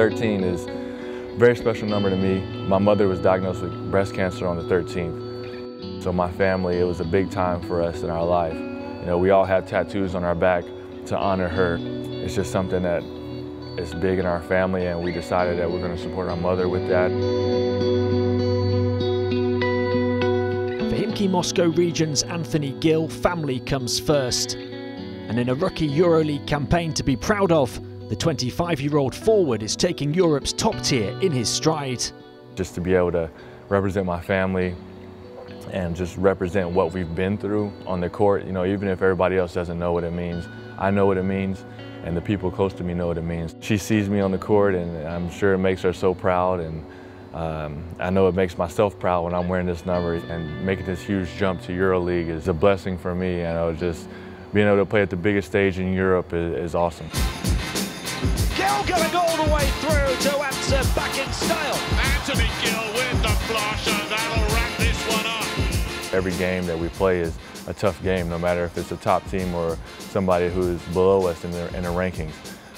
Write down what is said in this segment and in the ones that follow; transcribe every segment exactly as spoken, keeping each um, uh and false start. thirteen is a very special number to me. My mother was diagnosed with breast cancer on the thirteenth. So my family, it was a big time for us in our life. You know, we all have tattoos on our back to honor her. It's just something that is big in our family, and we decided that we're going to support our mother with that. For Khimki Moscow Region's Anthony Gill, family comes first. And in a rookie EuroLeague campaign to be proud of, the twenty-five-year-old forward is taking Europe's top tier in his stride. Just to be able to represent my family and just represent what we've been through on the court, you know, even if everybody else doesn't know what it means, I know what it means, and the people close to me know what it means. She sees me on the court, and I'm sure it makes her so proud, and um, I know it makes myself proud when I'm wearing this number, and making this huge jump to EuroLeague is a blessing for me, and I was just being able to play at the biggest stage in Europe is, is awesome. Gill going all the way through to answer back in style. Anthony Gill with the flush, and that'll wrap this one up. Every game that we play is a tough game, no matter if it's a top team or somebody who's below us in their, in their rankings.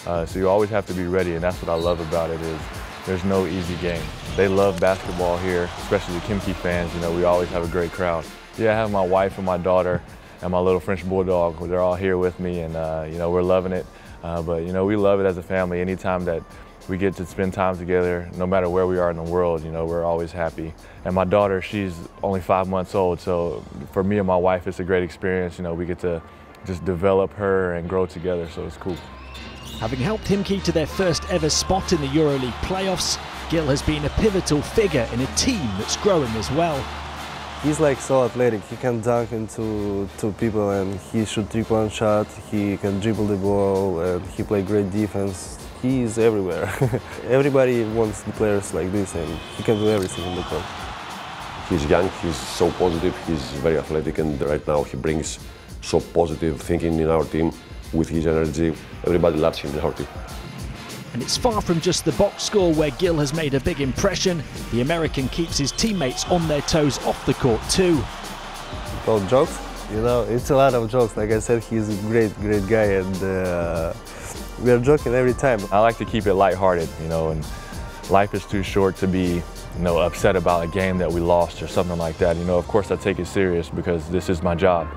Uh, so you always have to be ready, and that's what I love about it is there's no easy game. They love basketball here, especially the Khimki fans. You know, we always have a great crowd. Yeah, I have my wife and my daughter and my little French bulldog. They're all here with me, and uh, you know, we're loving it. Uh, but you know, we love it as a family. Anytime that we get to spend time together, no matter where we are in the world, you know, we're always happy. And my daughter, she's only five months old, so for me and my wife, it's a great experience. You know, we get to just develop her and grow together, so it's cool. Having helped Khimki to their first ever spot in the EuroLeague playoffs, Gill has been a pivotal figure in a team that's growing as well. He's like so athletic. He can dunk into two people, and he should take one shot. He can dribble the ball, and he play great defense. He is everywhere. Everybody wants the players like this, and he can do everything in the court. He's young. He's so positive. He's very athletic, and right now he brings so positive thinking in our team with his energy. Everybody loves him in our team. And it's far from just the box score where Gill has made a big impression. The American keeps his teammates on their toes off the court too. About jokes, you know, it's a lot of jokes. Like I said, he's a great, great guy, and uh, we are joking every time. I like to keep it lighthearted, you know, and life is too short to be, you know, upset about a game that we lost or something like that. You know, of course I take it serious because this is my job,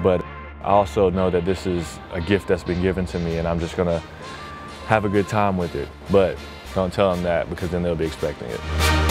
but I also know that this is a gift that's been given to me, and I'm just gonna have a good time with it, but don't tell them that because then they'll be expecting it.